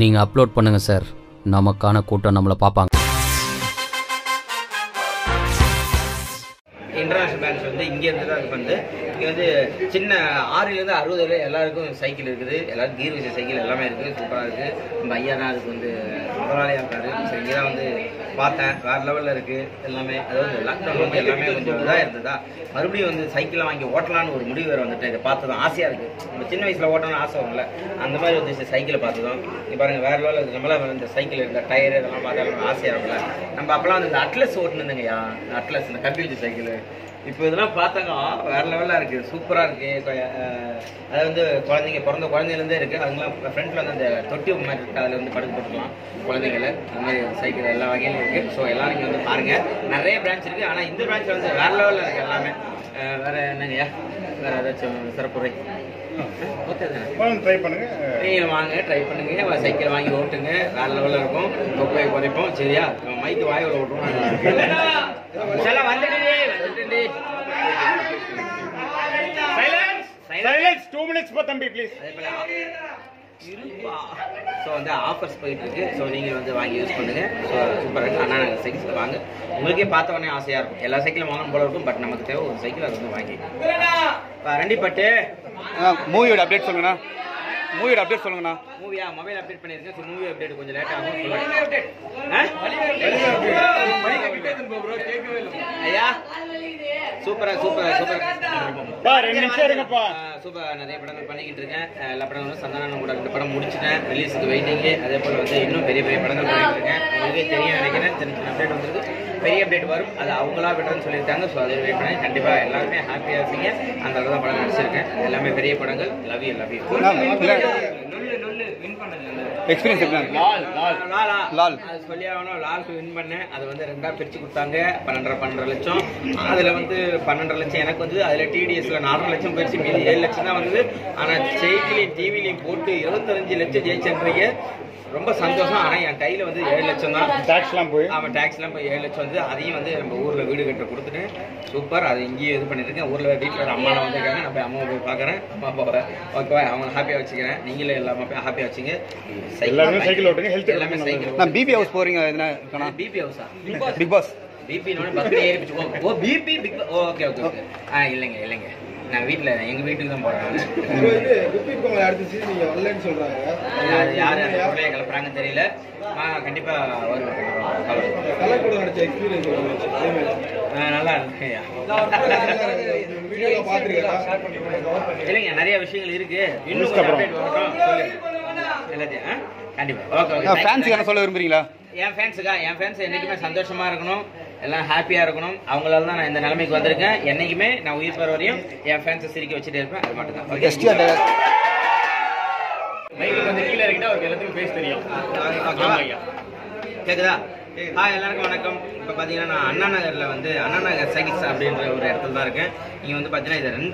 நீங்கள் அப்லோட் பண்ணுங்கள் சார், நமக்கான கூட்டம் நம்மளை பார்ப்பாங்க. இன்டர்நேஷனல் பேலன்ஸ் வந்து இங்கேருந்து தான் பண்ணுது. இங்கே வந்து சின்ன 6லேருந்து 60 வரை எல்லாருக்கும் சைக்கிள் இருக்குது, எல்லாருக்கும் கீர் வச்ச சைக்கிள் எல்லாமே இருக்குது, சூப்பராக இருக்குது. நம்ம ஐயா தான் அதுக்கு வந்து முதலாளியாக இருக்காரு. ஸோ இங்கே தான் வந்து பார்த்தேன், வேறு லெவலில் இருக்குது எல்லாமே. அதாவது லாக்டவுன் வந்து எல்லாமே கொஞ்சம் இதாக இருந்ததா, மறுபடியும் வந்து சைக்கிளை வாங்கி ஓட்டலான்னு ஒரு முடிவு வேறு வந்துட்டு இதை பார்த்து தான் ஆசையாக இருக்குது. நம்ம சின்ன வயசில் ஓட்டணும்னு ஆசை வரல, அந்த மாதிரி வந்து சைக்கிளை பார்த்து தான் இப்போ பாருங்கள் வேறு லெவலில் நம்மளால் இந்த சைக்கிள் இருந்த டயர் இதெல்லாம் பார்த்தாலும் ஆசையாக இருக்குல்ல. நம்ம அப்போலாம் வந்து இந்த அட்லஸ் ஓட்டணுங்கய்யா, இந்த அட்லஸ் இந்த கம்பி வச்ச சைக்கிள். இப்போ இதெல்லாம் பார்த்தாங்க வேறு லெவலாக இருக்குது, சூப்பராக இருக்குது. அதை வந்து குழந்தைங்க பிறந்த குழந்தையிலேருந்தே இருக்குது. அதுங்களாம் ஃப்ரெண்டில் வந்து அந்த தொட்டி மாதிரி இருக்குது, அதில் வந்து படுத்து போட்டுக்கலாம் குழந்தைங்கள. அந்த மாதிரி சைக்கிள் எல்லா வகையிலும் இருக்குது. ஸோ எல்லோரும் இங்கே வந்து பாருங்கள், நிறைய பிரான்ச் இருக்குது. ஆனால் இந்த பிரான்ச்சில் வந்து வேறு லெவலில் இருக்குது எல்லாமே. வேறு என்னங்கய்யா, வேறு ஏதாச்சும் சிறப்புரை ட்ரை பண்ணுங்க, நீங்கள் வாங்க ட்ரை பண்ணுங்க, சைக்கிள் வாங்கி ஓட்டுங்க, வேறு லெவலில் இருக்கும். தொப்பையை குறைப்போம் சரியா, மைக்கு வாயில் ஓட்டுவோம். Silence! 2 minutes for Thambi, please. So, அந்த ஆஃபர்ஸ் போயிட்டு இருக்கு. ஸோ நீங்கள் வந்து வாங்கி யூஸ் பண்ணுங்கள். ஸோ சூப்பராக இருக்குது. ஆனால் நாங்கள் சைக்கிள் வாங்க உங்களுக்கே பார்த்த உடனே ஆசையாக இருக்கும். எல்லா சைக்கிளும் வாங்கணும் போல இருக்கும், பட் நமக்கு தேவை ஒரு சைக்கிள், அது வந்து வாங்கி ரெண்டிப்பட்டு. மூவியோட அப்டேட் சொல்லுங்கண்ணா, மூவியோட அப்டேட் சொல்லுங்கண்ணா. மூவியா மொபைல் அப்டேட் பண்ணியிருக்கேன். ஸோ மூவி அப்டேட் கொஞ்சம் லேட் ஆகும் சொல்லுங்கள் ஐயா. சூப்பராக சூப்பராக சூப்பராக சூப்பராக நிறைய படங்கள் பண்ணிக்கிட்டு இருக்கேன். எல்லா படங்களும் சந்தானம் கூட 2 படம் முடிச்சுட்டேன், ரிலீஸுக்கு வெயிட்டிங்கு. அதே போல் வந்து இன்னும் பெரிய பெரிய படங்கள் பண்ணிகிட்டு இருக்கேன். உங்களுக்கே தெரியும் நினைக்கிறேன், சின்ன சின்ன அப்டேட் வந்துருக்கு, பெரிய அப்டேட் வரும். அது அவங்களா விடுறேன்னு சொல்லியிருக்காங்க. ஸோ அதை வெயிட் பண்ணேன். கண்டிப்பாக எல்லாருமே ஹாப்பியாக இருப்பீங்க. அந்த அளவு தான் படம் நடிச்சிருக்கேன், எல்லாமே பெரிய படங்கள். Love you love you. $12.5 லட்சம் அதுல வந்து 12 லட்சம் எனக்கு வந்து, அதுல டிடிஎஸ்ல 4 லட்சம் போயிடுச்சு, மீதி 7 லட்சம் தான் வந்தது. ஆனா செய்திலையும் டிவிலையும் போட்டு 25 லட்சம் ஜெயிச்சன்றீங்க, ரொம்ப சந்தோஷம். ஆனா என் கையில வந்து 7 லட்சம் தான், டாக்ஸ்லாம் போய் டாக்ஸ்லாம் போய் 7 லட்சம் வந்து, அதையும் வந்து நம்ம ஊர்ல வீடு கட்ட கொடுத்துட்டு சூப்பர். அது இங்கேயும் இது பண்ணிட்டு இருக்கேன். ஊர்ல வீட்டுல அம்மாவை வந்துருக்காங்க, நான் போய் அம்மாவை போய் பாக்குறேன். அம்மா அப்பாவை ஓகேவா, அவங்க ஹாப்பியா வச்சுக்கிறேன். நீங்களும் எல்லாமே போய் ஹாப்பியா வச்சுங்க. எல்லாமே சைக்கிள் ஓட்டுங்க, ஹெல்த் எல்லாமே சைக்கிள். நான் பிபி ஹவுஸ் போறீங்க எதுனா இருக்கனா? பிபி ஹவுஸா? பிக் பாஸ் பிபி நோனே பக்கத்துல ஏறிச்சு. ஓ BB big pass. Okay okay okay. இல்லங்க இல்லங்க, நான் வீட்ல எங்க வீட்டுக்கு தான் போறாங்க. இது வந்து ரிப்பீட் பண்ணல, அடுத்து சீ நீங்க ஆன்லைன் சொல்றாங்க. யார் யார் ஒரே கலப்பறாங்க தெரியல. கண்டிப்பா வருவாங்க. கல கூட நடச்ச எக்ஸ்பீரியன்ஸ் வந்து நல்லா இருக்குயா. வீடியோல பாத்துட்டீங்களா? ஷேர் பண்ணிடுங்க. இல்லங்க நிறைய விஷயங்கள் இருக்கு. இன்னும் அப்டேட் வரட்டும் சொல்லுங்க. என்னைக்குமே சந்தோஷமா இருக்கணும், எல்லாம் ஹாப்பியா இருக்கணும். அவங்களால தான் நான் இந்த நிலைமைக்கு வந்திருக்கேன். என்னைக்குமே நான் உயிர் பெற வரையும் என் ஃபேன்ஸை சிரிக்க வச்சுட்டே இருப்பேன். அது மட்டும் தான் கீழே இருக்கிட்ட அவருக்கு எல்லாத்துக்கும் பேச தெரியும். கேக்குதா? எல்லாருக்கும் வணக்கம். இப்போ பார்த்தீங்கன்னா நான் அண்ணா நகரில் வந்து அண்ணா நகர் சைக்கிள்ஸ் அப்படின்ற ஒரு இடத்துல தான் இருக்கேன். இங்கே வந்து பார்த்தீங்கன்னா இது 2